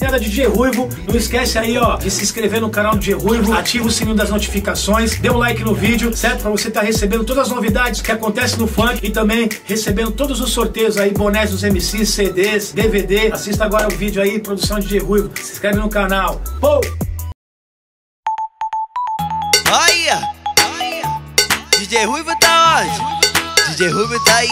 Galera de DJ Rhuivo, não esquece aí ó de se inscrever no canal do DJ Rhuivo, ativa o sininho das notificações, dê um like no vídeo, certo? Pra você estar recebendo todas as novidades que acontecem no funk e também recebendo todos os sorteios aí, bonés dos MCs, CDs, DVD. Assista agora o vídeo aí, produção de DJ Rhuivo, se inscreve no canal. Pou! Olha! DJ Rhuivo tá onde? DJ Rhuivo tá aí.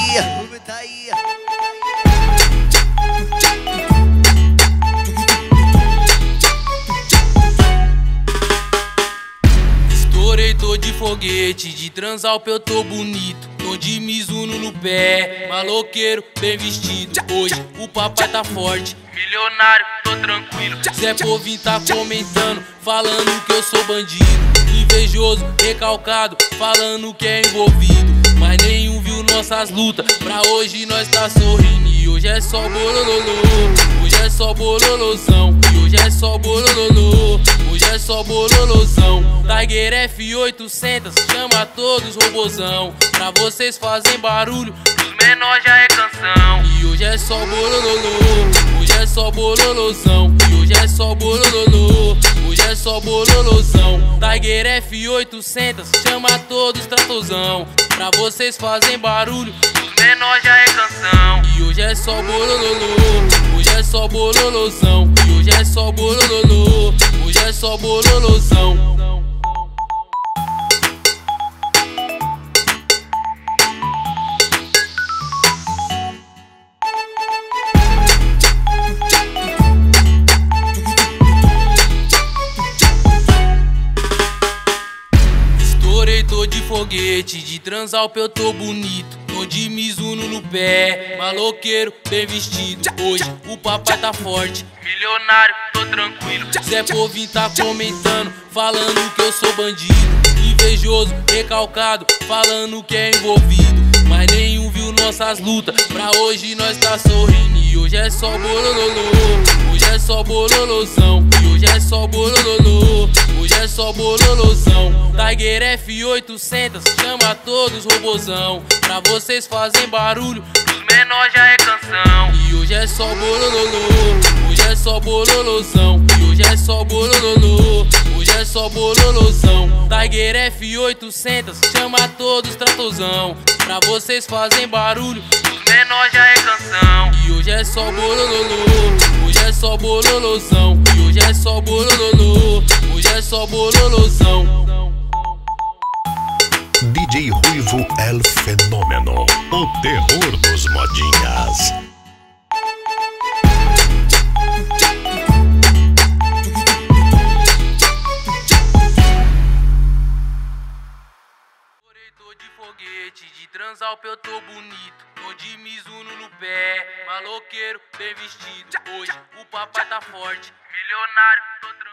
Tô de foguete, de Transalpe eu tô bonito. Tô de Mizuno no pé, maloqueiro bem vestido. Hoje o papai tá forte, milionário, tô tranquilo. Zé Povinho tá comentando, falando que eu sou bandido. Invejoso, recalcado, falando que é envolvido. Mas nenhum viu nossas lutas, pra hoje nós tá sorrindo. E hoje é só bolololô, hoje é só bololozão. E hoje é só bolololô, hoje é só bololozão. Tiger F800, chama todos robozão. Pra vocês fazem barulho, os menores já é canção. E hoje é só bolololô, hoje é só bololozão. E hoje é só bolololô, hoje é só bololozão. Tiger F800, chama todos tratozão. Pra vocês fazem barulho, os menores já é canção. E hoje é só bolololô, hoje é só bololozão. E hoje é só bolololô, hoje é só bololozão. Tô de foguete, de Transalpe eu tô bonito. Tô de Mizuno no pé, maloqueiro bem vestido. Hoje o papai tá forte, milionário, tô tranquilo. Zé Povinho tá comentando, falando que eu sou bandido. Invejoso, recalcado, falando que é envolvido. Mas nenhum viu nossas lutas, pra hoje nós tá sorrindo. E hoje é só bolololô, hoje é só bololozão. E hoje é só bolololô, hoje é só bololozão. Tiger F800, chama todos robozão. Pra vocês fazem barulho, os menores já é canção. E hoje é só bolololô, hoje é só bololozão. E hoje é só bolololô, hoje é só bololozão. Tiger F800, chama todos tratozão. Pra vocês fazem barulho, os menores já é canção. E hoje é só bolololô, hoje é só bololozão. E hoje é só bolololô, hoje é só bololozão. DJ Rhuivo é o fenômeno, o terror dos modinhas. Tô de foguete, de Transalpe eu tô bonito. Tô de Mizuno no pé, maloqueiro bem vestido. Hoje o papai tá forte, milionário, tô tranquilo.